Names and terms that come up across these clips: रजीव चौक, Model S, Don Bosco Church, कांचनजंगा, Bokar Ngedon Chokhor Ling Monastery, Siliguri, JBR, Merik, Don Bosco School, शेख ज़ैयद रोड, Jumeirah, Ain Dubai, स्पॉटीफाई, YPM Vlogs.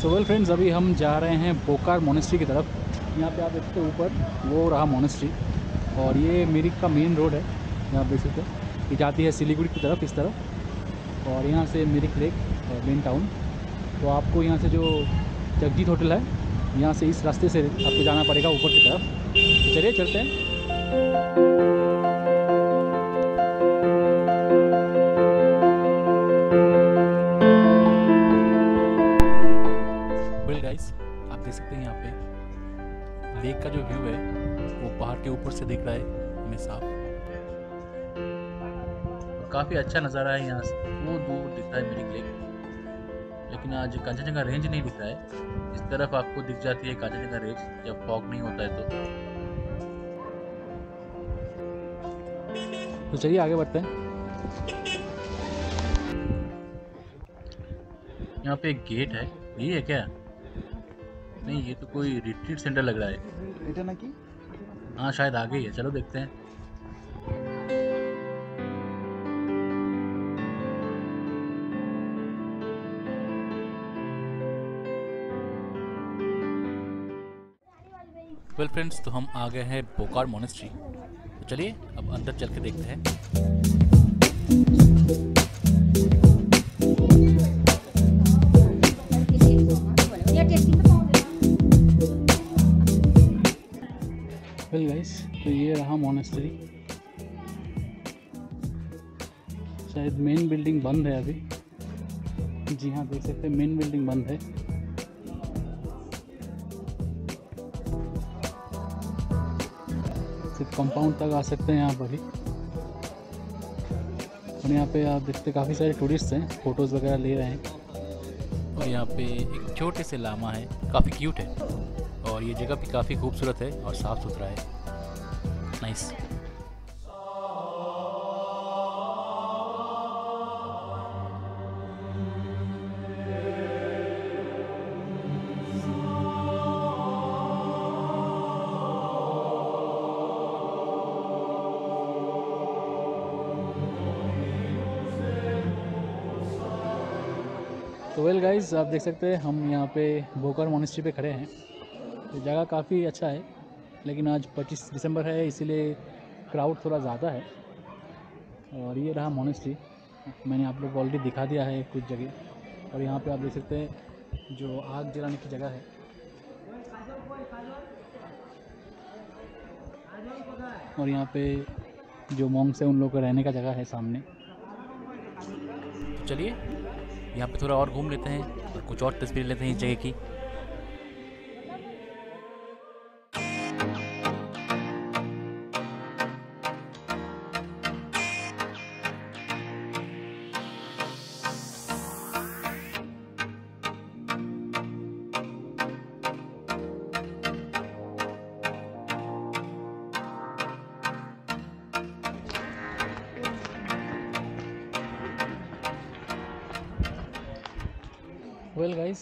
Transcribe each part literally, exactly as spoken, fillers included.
So well friends, अभी हम जा रहे हैं बोकार मोनेस्ट्री की तरफ। यहाँ पे आप देखते हैं ऊपर वो रहा मोनेस्ट्री, और ये मेरिक का मेन रोड है। यहाँ आप देख सकते हैं ये जाती है सिलीगुड़ी की तरफ, इस तरफ, और यहाँ से मेरिक लेक मेन टाउन। तो आपको यहाँ से जो जगजीत होटल है, यहाँ से इस रास्ते से आपको जाना पड़ेगा ऊपर की तरफ। तो चलिए चलते हैं। लेक का जो व्यू है वो पहाड़ के ऊपर से दिख रहा है हमें साफ। काफ़ी अच्छा नज़ारा है, यहाँ से दूर दूर दिख रहा है मेरिक लेक। लेकिन आज कांचनजंगा रेंज नहीं दिख रहा है, इस तरफ आपको दिख जाती है कांचनजंगा रेंज जब फॉग नहीं होता है। तो तो चलिए आगे बढ़ते हैं। यहाँ पे एक गेट है, ये है क्या? नहीं, ये तो कोई रिट्रीट सेंटर लग रहा है। इतना कि हाँ, शायद आगे ही है। चलो देखते हैं। वेल फ्रेंड्स, तो हम आ गए हैं बोकार मोनेस्ट्री। तो चलिए अब अंदर चल के देखते हैं। तो ये रहा मोनेस्ट्री। शायद मेन बिल्डिंग बंद है अभी। जी हाँ, देख सकते हैं मेन बिल्डिंग बंद है। सिर्फ कंपाउंड तक आ सकते हैं यहाँ पर ही। और यहाँ पे आप देखते हैं काफ़ी सारे टूरिस्ट हैं, फोटोज़ वगैरह ले रहे हैं। और यहाँ पे एक छोटे से लामा है, काफ़ी क्यूट है। और ये जगह भी काफ़ी खूबसूरत है और साफ़ सुथरा है। नाइस। तो वेल गाइस, आप देख सकते हैं हम यहाँ पे बोकार मोनेस्ट्री पे खड़े हैं। तो जगह काफ़ी अच्छा है, लेकिन आज पच्चीस दिसंबर है, इसीलिए क्राउड थोड़ा ज़्यादा है। और ये रहा मोनेस्ट्री, मैंने आप लोग को ऑलरेडी दिखा दिया है कुछ जगह। और यहाँ पे आप देख सकते हैं जो आग जलाने की जगह है। और यहाँ पे जो मॉन्क्स है उन लोगों का रहने का जगह है सामने। चलिए यहाँ पे थोड़ा और घूम लेते हैं और कुछ और तस्वीरें लेते हैं इस जगह की। वेल गाइस,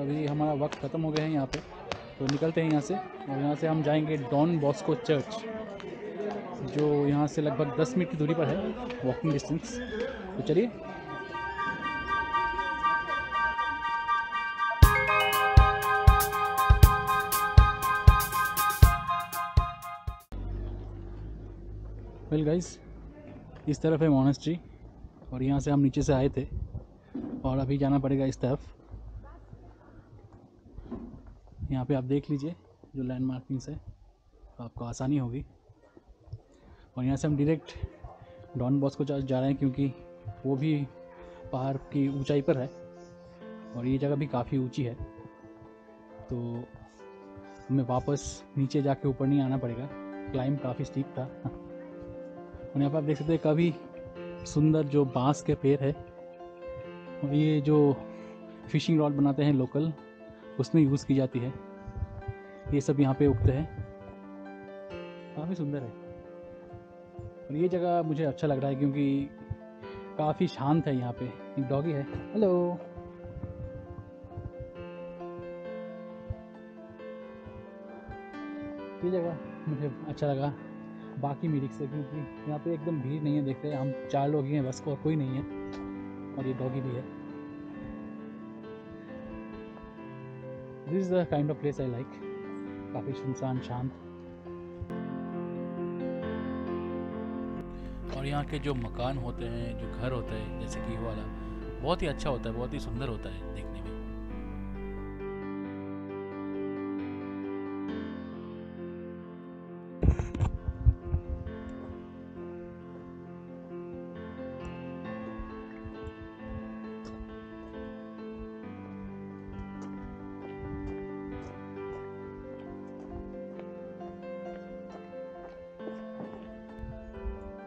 अभी हमारा वक्त ख़त्म हो गया है यहाँ पे, तो निकलते हैं यहाँ से। और यहाँ से हम जाएंगे डॉन बॉस्को चर्च, जो यहाँ से लगभग दस मिनट की दूरी पर है, वॉकिंग डिस्टेंस। तो चलिए। वेल गाइस, इस तरफ है मोनेस्ट्री, और यहाँ से हम नीचे से आए थे, और अभी जाना पड़ेगा इस तरफ। यहाँ पे आप देख लीजिए जो लैंड मार्किंग्स है, आपको आसानी होगी। और यहाँ से हम डायरेक्ट डॉन बॉस्को चर्च जा रहे हैं, क्योंकि वो भी पहाड़ की ऊंचाई पर है, और ये जगह भी काफ़ी ऊंची है। तो हमें वापस नीचे जाके ऊपर नहीं आना पड़ेगा, क्लाइंब काफ़ी स्टीप था। और यहाँ पर आप देख सकते हैं काफ़ी सुंदर जो बाँस के पेड़ है, और ये जो फिशिंग रॉड बनाते हैं लोकल, उसमें यूज़ की जाती है। ये सब यहाँ पे उगते हैं, काफ़ी सुंदर है। और ये जगह मुझे अच्छा लग रहा है क्योंकि काफ़ी शांत है। यहाँ पे एक डॉगी है, हेलो। ये जगह मुझे अच्छा लगा बाकी मेरिक से, क्योंकि यहाँ पे एकदम भीड़ नहीं है। देखते हैं, हम चार लोग ही हैं बस को, और कोई नहीं है, और ये डॉगी भी है। This is the kind of place I like. काफ़ी सुनसान शांत, और यहाँ के जो मकान होते हैं, जो घर होते हैं, जैसे कि ये वाला बहुत ही अच्छा होता है, बहुत ही सुंदर होता है देखने में।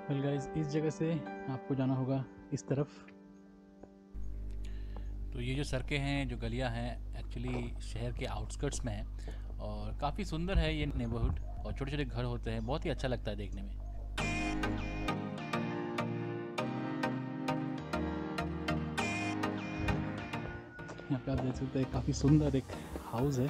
well guys, इस जगह से आपको जाना होगा इस तरफ। तो ये जो सड़कें हैं, जो गलियां हैं, एक्चुअली शहर के आउटस्कर्ट्स में हैं और काफ़ी सुंदर है ये नेबरहुड, और छोटे छोटे घर होते हैं, बहुत ही अच्छा लगता है देखने में। यहाँ पे आप देख सकते हैं काफ़ी सुंदर एक हाउस है,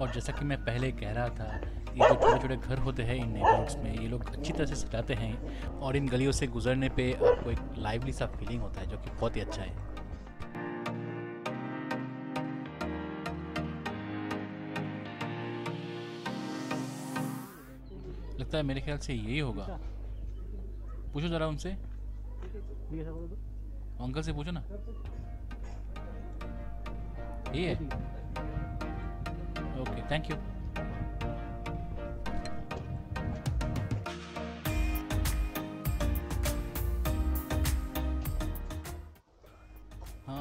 और जैसा कि मैं पहले कह रहा था, ये जो छोटे छोटे घर होते हैं इन नेबरहुड्स में, ये लोग अच्छी तरह से सजाते हैं, और इन गलियों से गुजरने पे आपको एक लाइवली सा फीलिंग होता है, जो कि बहुत ही अच्छा है। लगता है मेरे ख्याल से यही होगा। पूछो जरा उनसे, अंकल से पूछो ना, ये है। Okay, thank you.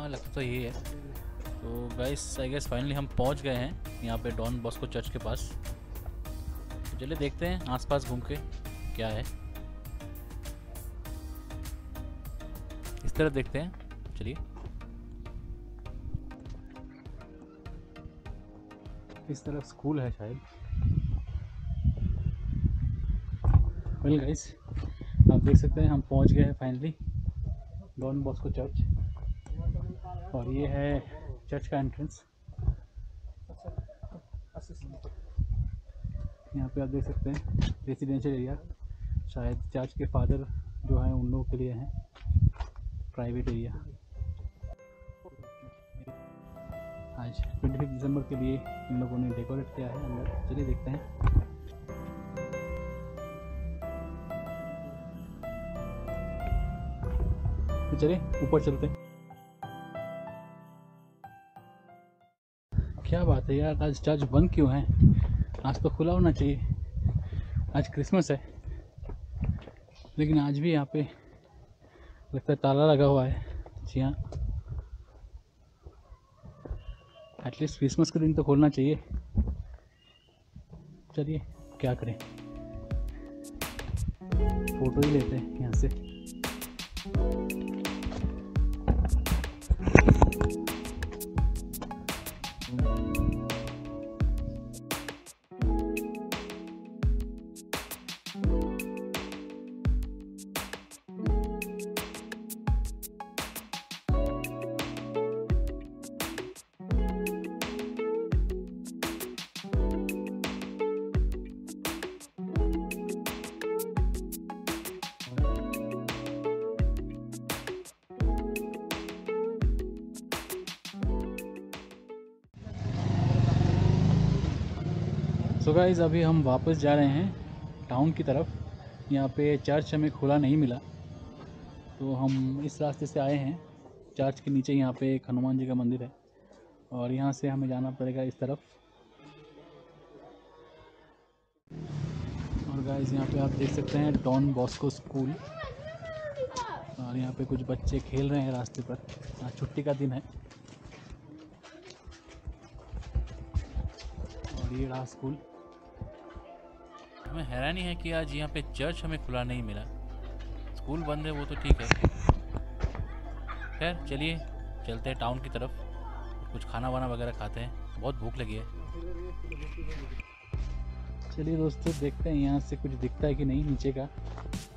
लगता तो ये है। तो गाइस, आई गेस फाइनली हम पहुंच गए हैं यहाँ पे डॉन बॉस्को चर्च के पास। तो चलिए देखते हैं आसपास घूम के क्या है, इस तरफ देखते हैं। चलिए इस तरफ स्कूल है शायद। वेल गाइस, आप देख सकते हैं हम पहुंच गए हैं फाइनली डॉन बॉस्को चर्च, और ये है चर्च का एंट्रेंस। यहाँ पे आप देख सकते हैं रेसिडेंशियल एरिया, शायद चर्च के फादर जो हैं उन लोगों के लिए हैं, प्राइवेट एरिया। आज पच्चीस दिसंबर के लिए इन लोगों ने डेकोरेट किया है अंदर। चलिए देखते हैं। तो चलिए ऊपर चलते हैं। क्या बात है यार, आज चर्च बंद क्यों है? आज तो खुला होना चाहिए, आज क्रिसमस है, लेकिन आज भी यहाँ पे लगता है ताला लगा हुआ है। जी हाँ, एटलीस्ट क्रिसमस के दिन तो खोलना चाहिए। चलिए क्या करें, फोटो ही लेते हैं यहाँ से। सो so गाइज़, अभी हम वापस जा रहे हैं टाउन की तरफ। यहाँ पे चर्च हमें खुला नहीं मिला, तो हम इस रास्ते से आए हैं। चर्च के नीचे यहाँ पे एक हनुमान जी का मंदिर है, और यहाँ से हमें जाना पड़ेगा इस तरफ। और गाइज़, यहाँ पे आप देख सकते हैं डॉन बॉस्को स्कूल, और यहाँ पे कुछ बच्चे खेल रहे हैं रास्ते पर। आज छुट्टी का दिन है। और ये रहा स्कूल। हमें हैरानी है कि आज यहाँ पे चर्च हमें खुला नहीं मिला। स्कूल बंद है वो तो ठीक है। खैर चलिए चलते हैं टाउन की तरफ, कुछ खाना वाना वगैरह खाते हैं, बहुत भूख लगी है। चलिए दोस्तों, देखते हैं यहाँ से कुछ दिखता है कि नहीं नीचे का।